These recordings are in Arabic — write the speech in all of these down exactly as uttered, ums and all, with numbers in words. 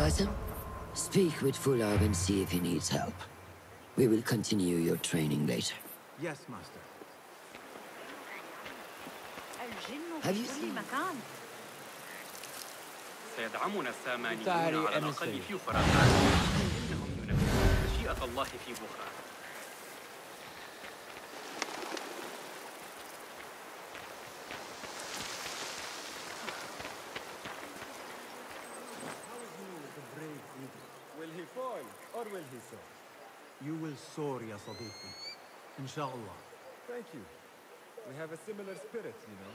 recognize him? Speak with Fulab and see if he needs help. We will continue your training later. Yes, Master. Have you seen مكان؟ سيدعمنا السامانيون على الأقل في فرنسا. إنهم ينفذون مشيئة الله في بخارى. Will he fall or will he soar? You will soar, ya Sadiqi. Inshallah. Thank you. We have a similar spirit, you know.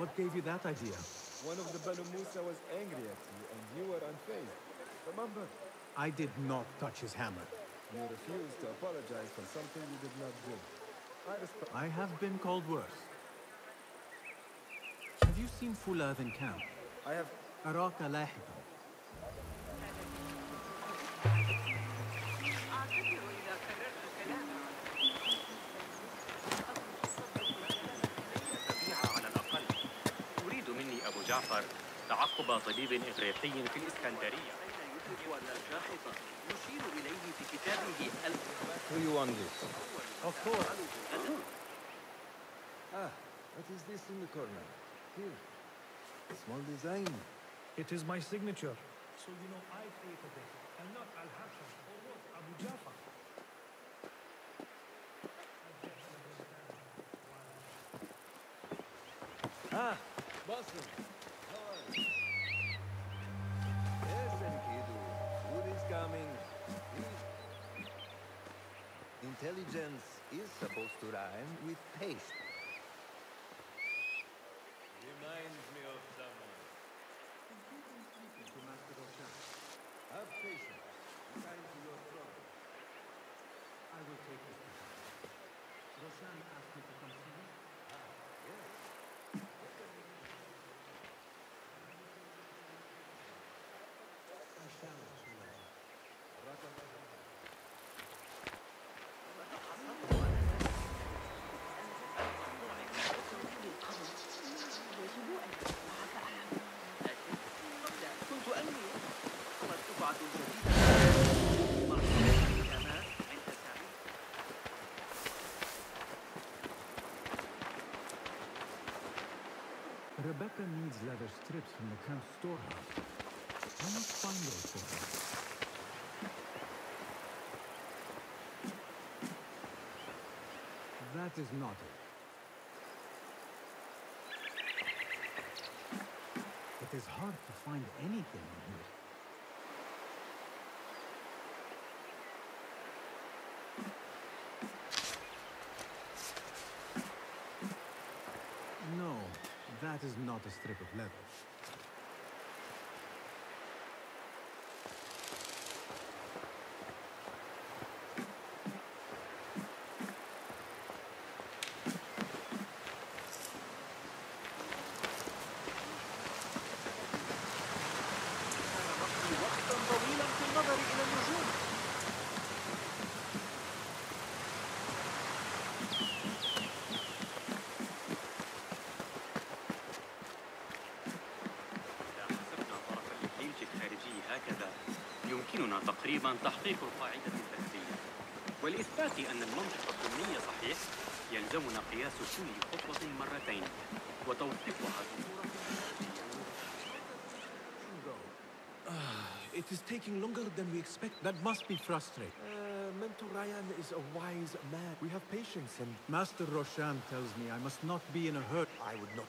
What gave you that idea? One of the Banu Musa was angry at you, and you were unfazed. Remember? I did not touch his hammer. You refused to apologize for something you did not do. I respect. I have been called worse. Have you seen Fulab in camp? I have. Araka lahiqan. جعفر تعقب طبيب إغريقي في الإسكندرية. يجب أن الجاحظ يشير إليه في كتابه الفارغاني. Of course. Ah, what is this in the corner? Here. Small design. It is my signature. So you know I created it, and not Al-Hashim or what, Abu Jafar. Ah, Boston. Intelligence is supposed to rhyme with paste. Reminds me of someone. To Master Roshan. Have patience. Time to your trouble. I will take it. Roshan asked me to come see you. Ah, yes. I shall. Rebecca needs leather strips from the camp's storehouse. I must find those for her. That is not it. It is hard to find anything in here. That is not a strip of leather. يمكننا تحقيق القاعدة الفردية والإثبات أن المنطق الضمني صحيح. يلزمنا قياس كل خطوة مرتين وتوثيقها. It is taking longer than we expect. That must be frustrating. Uh, Mentor Ryan is a wise man. We have patience and Master Roshan tells me I must not be in a hurry. I would not.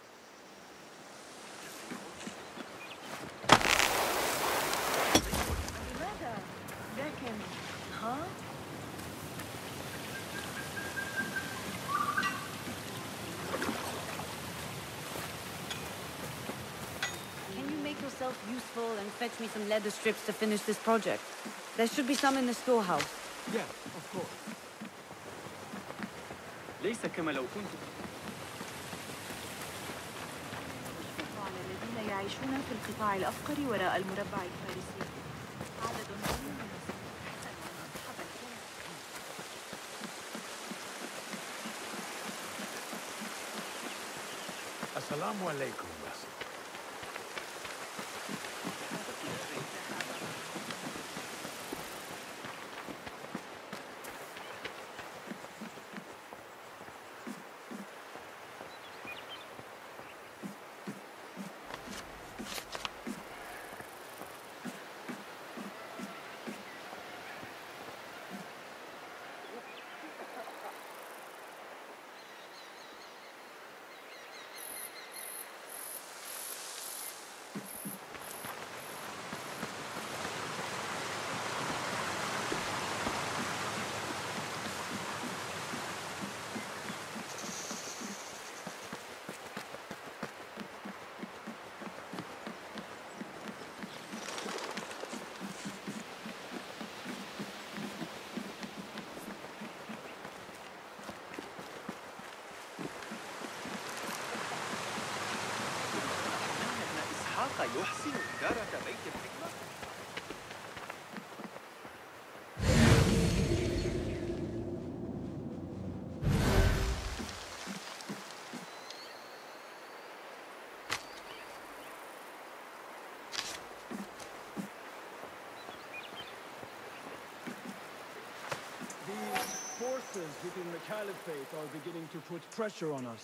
And fetch me some leather strips to finish this project. There should be some in the storehouse. Yeah, of course. ليس كما لو كنت. على الذين يعيشون في القطاع الأفقر وراء المربع الفارسي. السلام عليكم. اللقى يحسن إدارة بيت الحكمة؟ Within the caliphate are beginning to put pressure on us.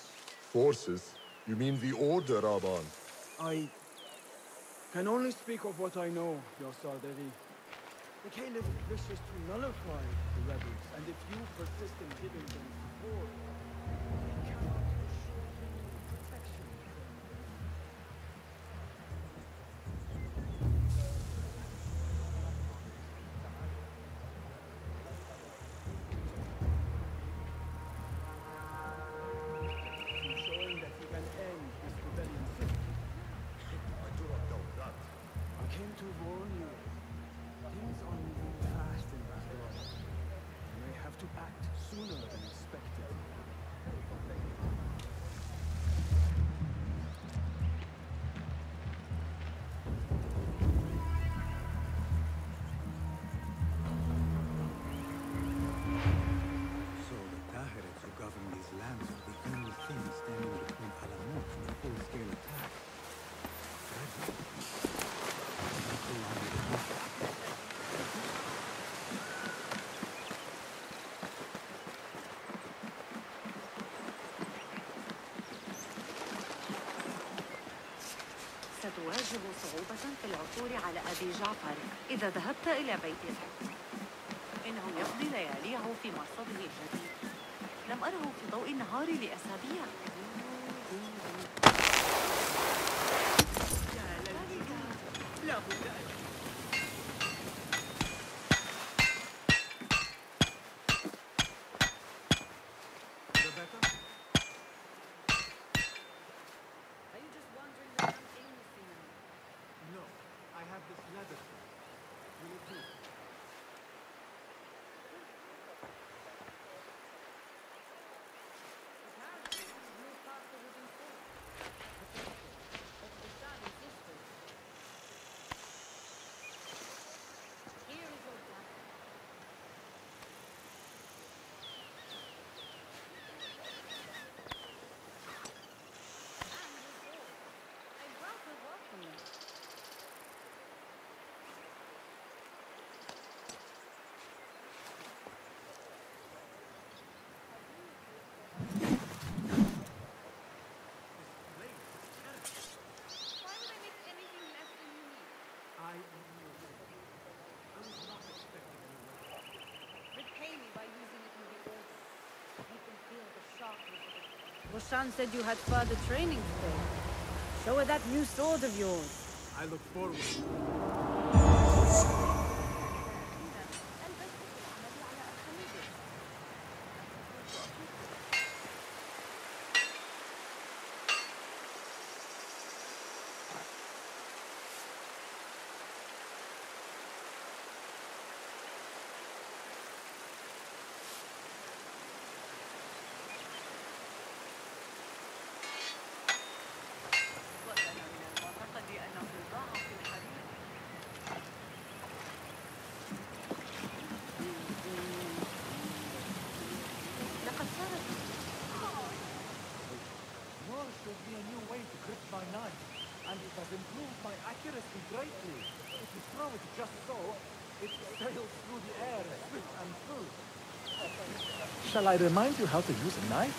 Forces? You mean the order, Rabban? I can only speak of what I know, Ya Sadevi. The Caliph wishes to nullify the rebels, and if you persist in giving them support, they cannot assure you protection. ستواجه صعوبة في العثور على أبي جعفر إذا ذهبت إلى بيت الحكمة. إنه يقضي لياليه في مرصده الجديد. لم أره في ضوء النهار لأسابيع. لا بد أن Roshan said you had further training today. Show her that new sword of yours. I look forward. Greatly. If you throw it just so, it sails through the air, swift and full. Shall I remind you how to use a knife?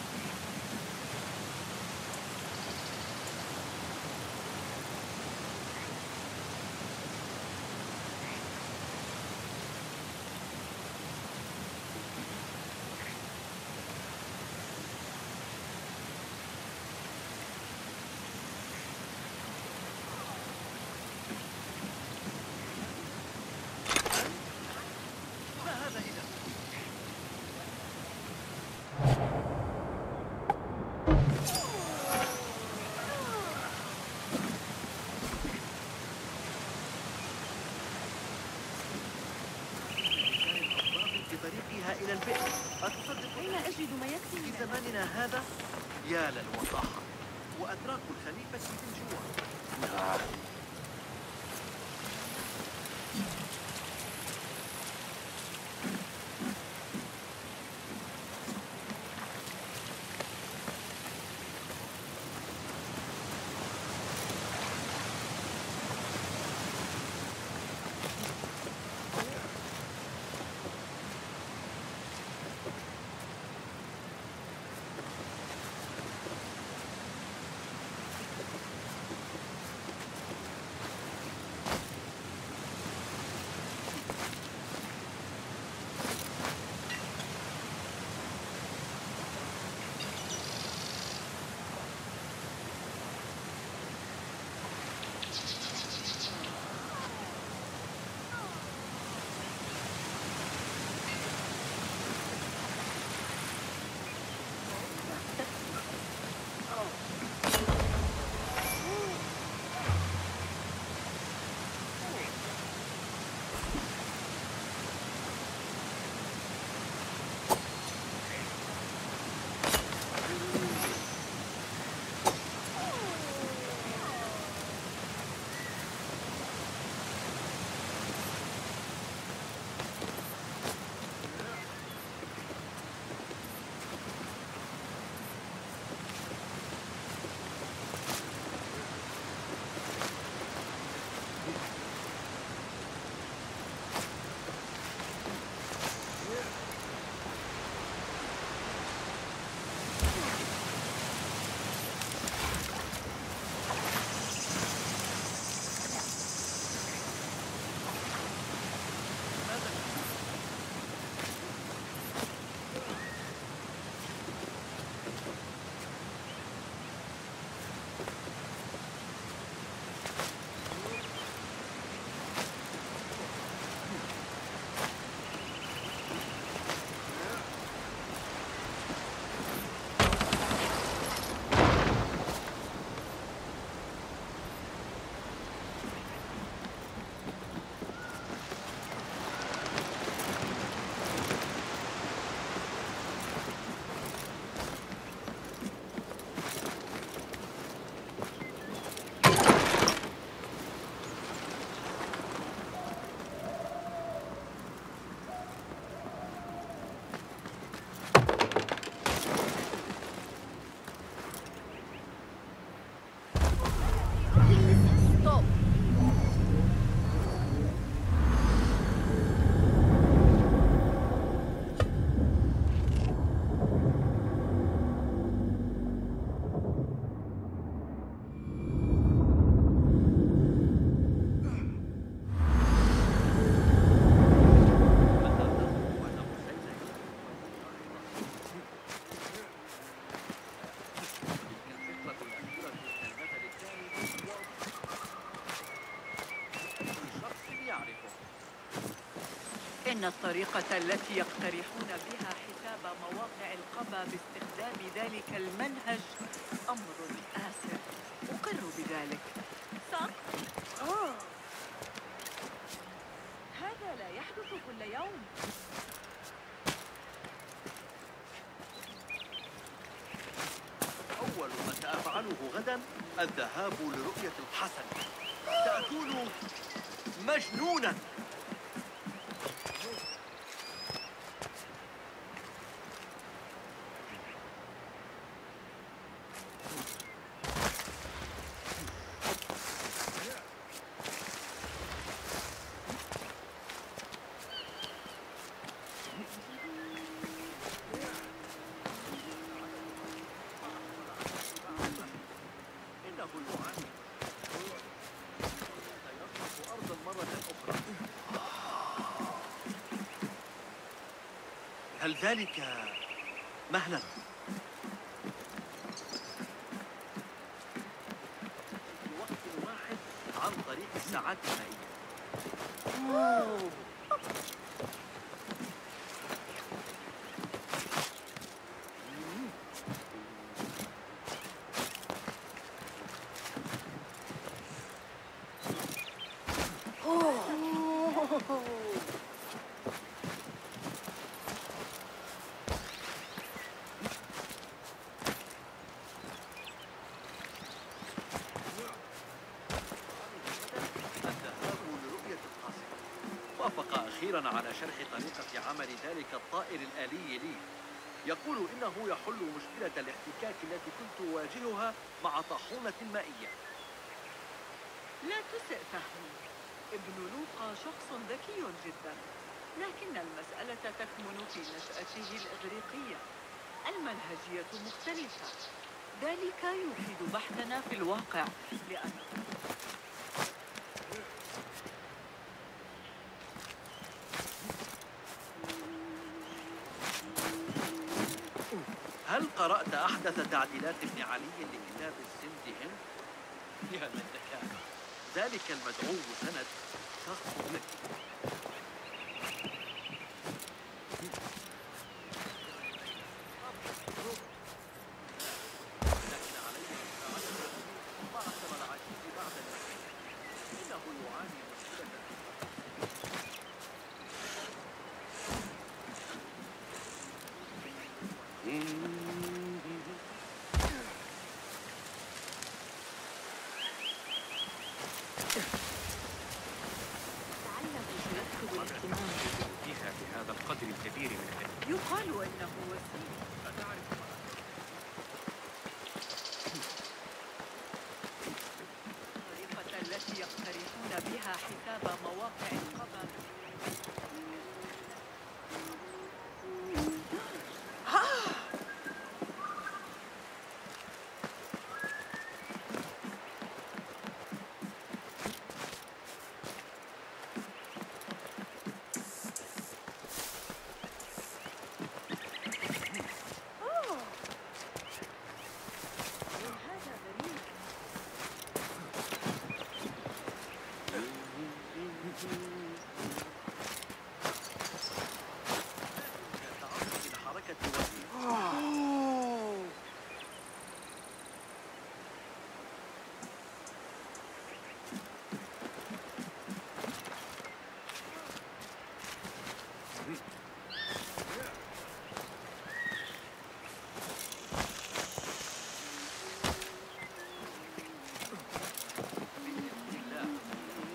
زماننا هذا يا للوضاحة وأدراك الخليفة من جوا. أن الطريقة التي يقترحون بها حساب مواقع القبا باستخدام ذلك المنهج أمر آسر، أقر بذلك. صح؟ أوه. هذا لا يحدث كل يوم. أول ما سأفعله غدا الذهاب لرؤية الحسن، سأكون مجنونا. هل ذلك مهلا؟ في وقت واحد عن طريق الساعات المائية. على شرح طريقة عمل ذلك الطائر الآلي لي، يقول إنه يحل مشكلة الاحتكاك التي كنت أواجهها مع طاحونة مائية. لا تسئ فهمي، ابن لوقا شخص ذكي جدا، لكن المسألة تكمن في نشأته الإغريقية. المنهجية مختلفة، ذلك يفيد بحثنا في الواقع، لأن هل قرأت أحدث تعديلات ابن علي لكتاب الزندهم؟ يا من ذكاء، ذلك المدعو سند تخطب لك. لكن عليه ما حسب العزيز بعد النسيح، إنه يعاني مشكلة. يقال انه وسيم. اتعرف الطريقة التي يقترحون بها حساب مواقع القبر.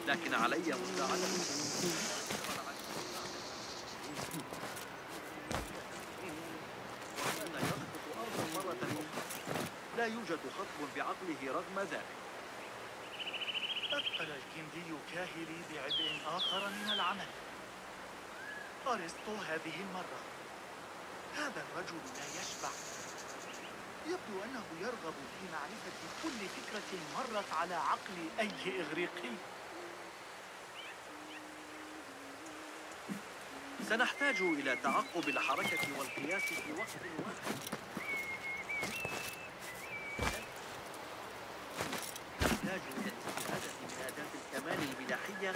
لكن علي مساعدتكم. لا يوجد خطب بعقله رغم ذلك. أثقل الكندي كاهلي بعبء آخر من العمل. أرسطو هذه المرة. هذا الرجل لا يشبع. يبدو أنه يرغب في معرفة كل فكرة مرت على عقل أي إغريقي. سنحتاج إلى تعقب الحركة والقياس في وقت واحد. نحتاج إلى الاستفادة من أداة الكمال الملاحية.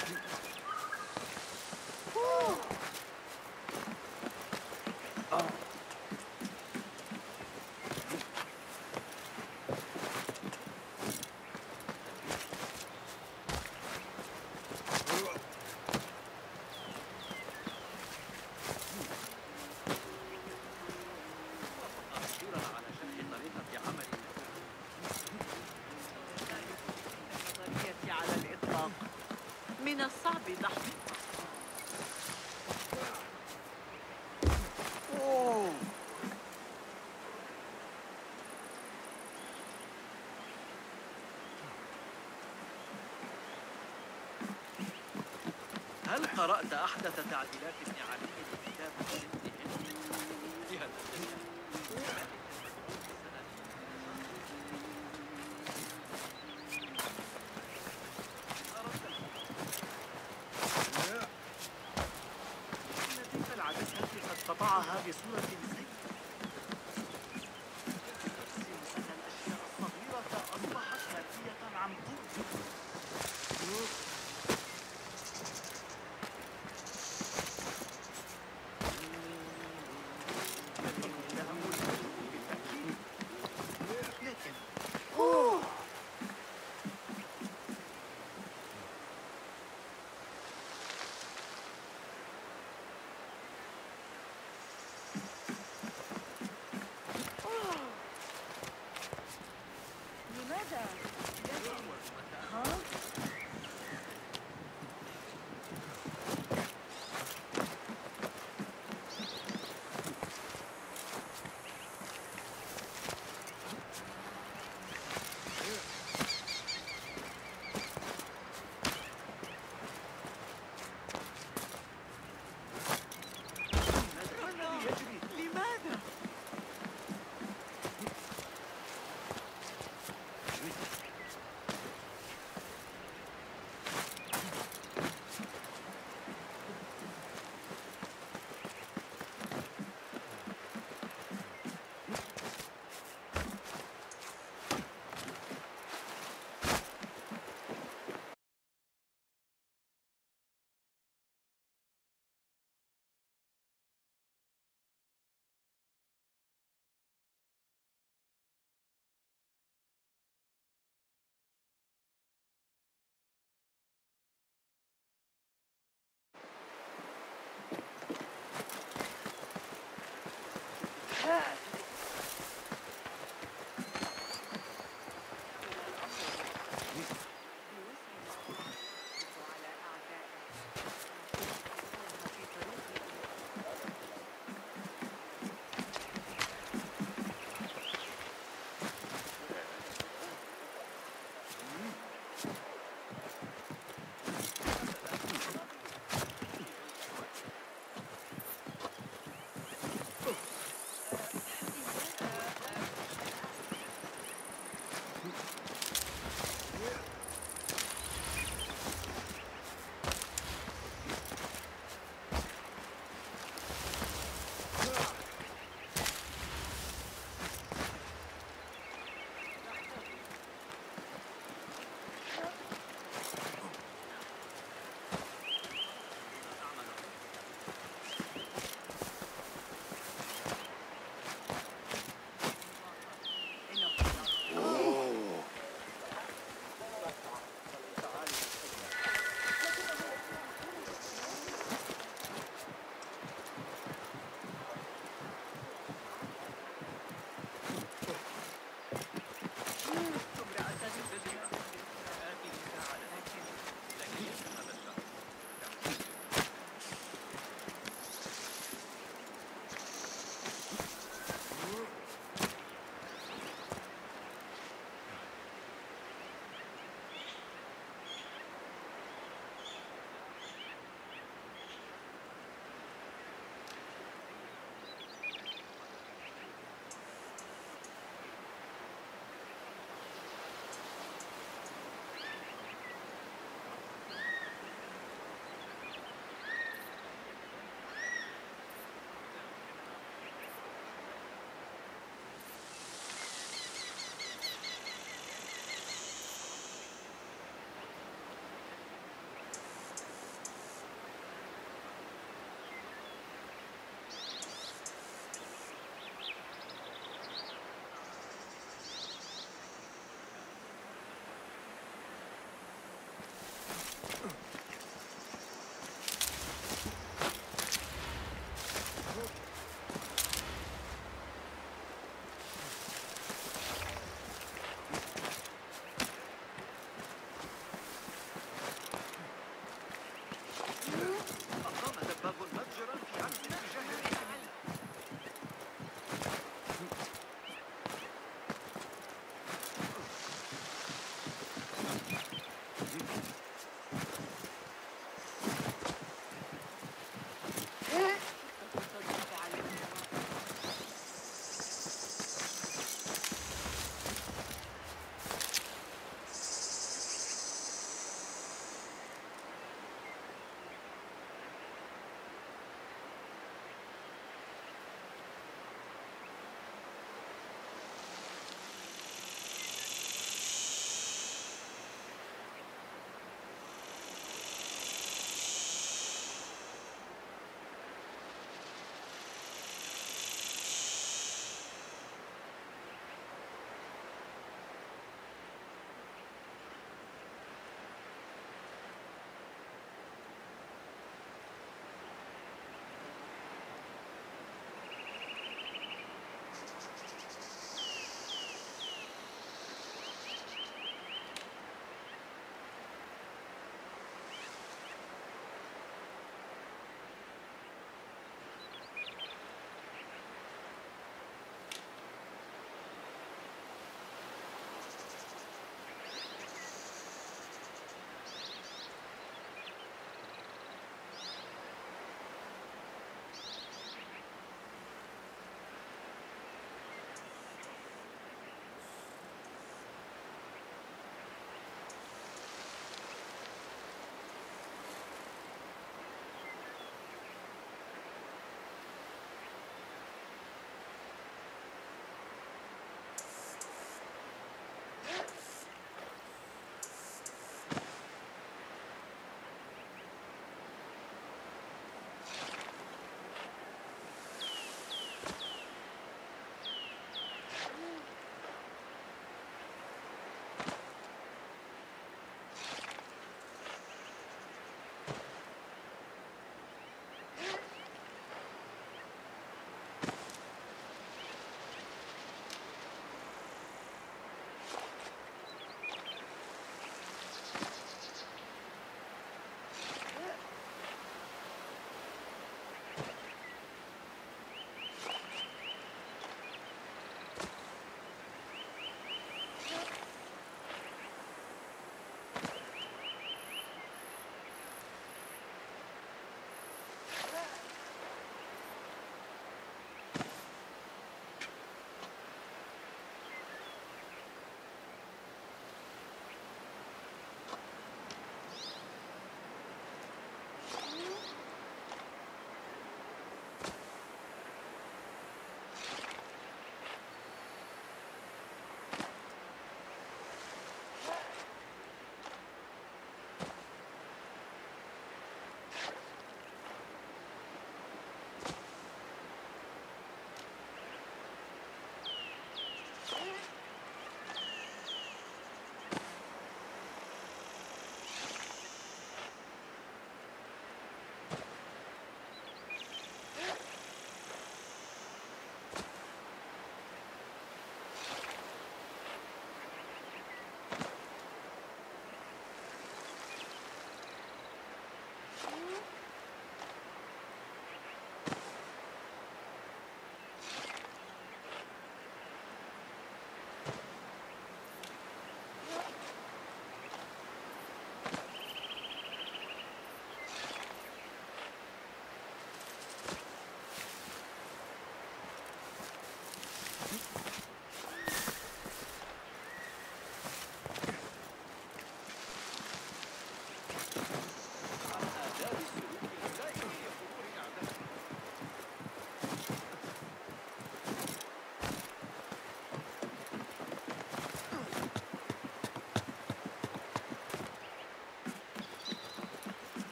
هل قرأت أحدث تعديلات ابن علي في كتاب جهة الجهة؟ إن تلك العادة التي قد قطعها بصورة زي أن الأشياء الصغيرة أصبحت خافية عن طول.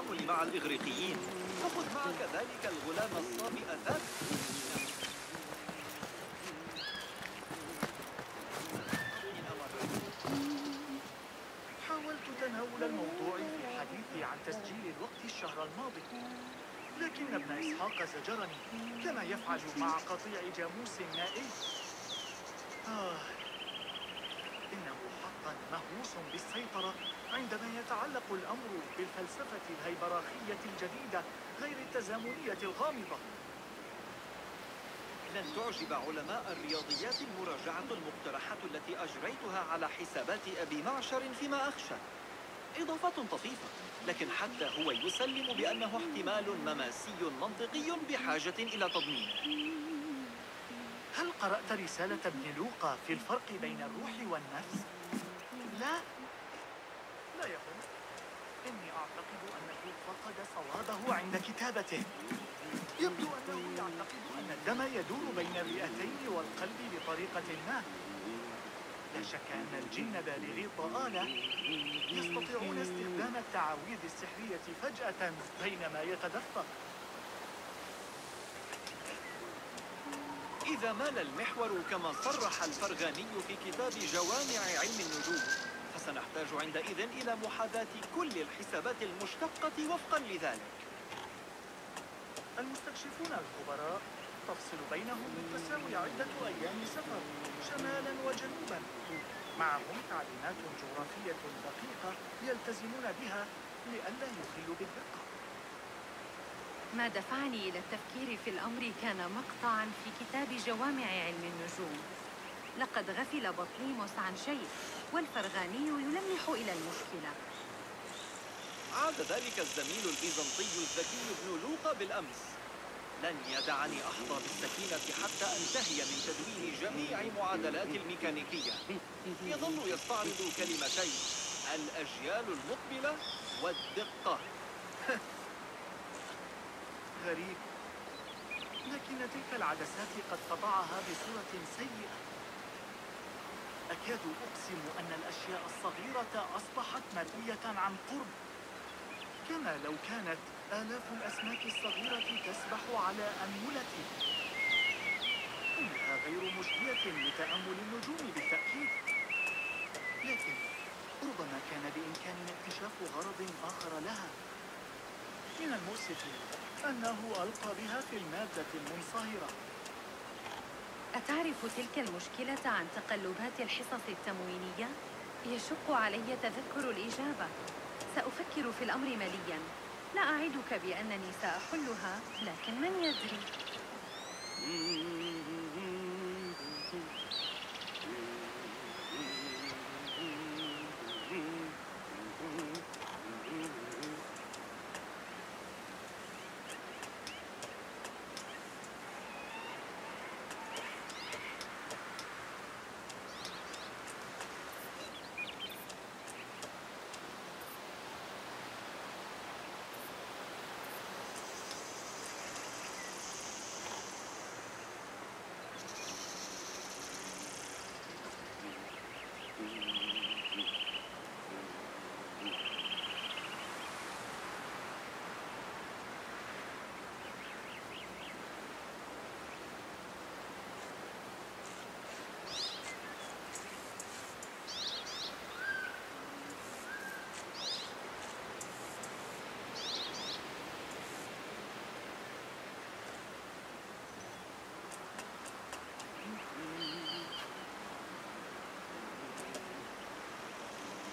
التعامل مع الإغريقيين. فخذ معك ذلك الغلام الصابئ ذاك. حاولت تناول الموضوع في حديثي عن تسجيل الوقت الشهر الماضي، لكن ابن إسحاق زجرني كما يفعل مع قطيع جاموس نائي. آه، إنه حقا مهووس بالسيطرة عندما يتعلق الأمر بالفلسفة الهيبراخية الجديدة غير التزامنية الغامضة. لن تعجب علماء الرياضيات المراجعة المقترحة التي أجريتها على حسابات أبي معشر فيما أخشى. إضافة طفيفة، لكن حتى هو يسلم بأنه احتمال مماسي منطقي بحاجة إلى تضمينه. هل قرأت رسالة ابن لوقا في الفرق بين الروح والنفس؟ لا، لا يهم. إني أعتقد أنه فقد صوابه عند كتابته. يبدو أنه يعتقد أن الدم يدور بين الرئتين والقلب بطريقة ما. لا شك أن الجن بالغي الضآلة يستطيعون استخدام التعاويذ السحرية فجأة بينما يتدفق. إذا مال المحور كما صرح الفرغاني في كتاب جوامع علم النجوم، فسنحتاج عندئذ إلى محاذاة كل الحسابات المشتقة وفقا لذلك. المستكشفون الخبراء تفصل بينهم بالتساوي عدة أيام سفر شمالا وجنوبا، معهم تعليمات جغرافية دقيقة يلتزمون بها لئلا يخلوا بالدقة. ما دفعني إلى التفكير في الأمر كان مقطعاً في كتاب جوامع علم النجوم. لقد غفل بطليموس عن شيء، والفرغاني يلمح إلى المشكلة. عاد ذلك الزميل البيزنطي الذكي ابن لوقا بالأمس. لن يدعني أحظى بالسكينة حتى أنتهي من تدوين جميع معادلات الميكانيكية. يظل يستعرض كلمتين: الأجيال المقبلة والدقة. غريب، لكن تلك العدسات قد طبعها بصورة سيئة. أكاد أقسم أن الأشياء الصغيرة أصبحت مروية عن قرب، كما لو كانت آلاف الأسماك الصغيرة تسبح على أنملتي. إنها غير مجدية لتأمل النجوم بالتأكيد، لكن ربما كان بإمكاننا اكتشاف غرض آخر لها. من المؤسف أنه ألقى بها في المادة المنصهرة. أتعرف تلك المشكلة عن تقلبات الحصص التموينية؟ يشق علي تذكر الإجابة. سأفكر في الأمر ملياً. لا أعدك بأنني سأحلها، لكن من يدري؟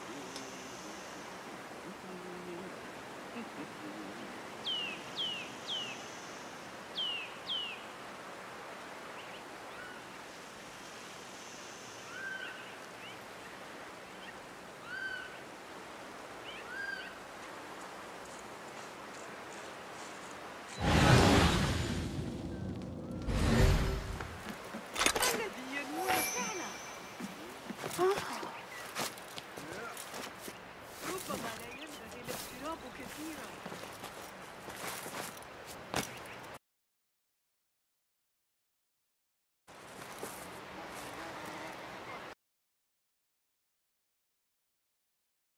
ربما لا ينبغي الاقتراب كثيرا.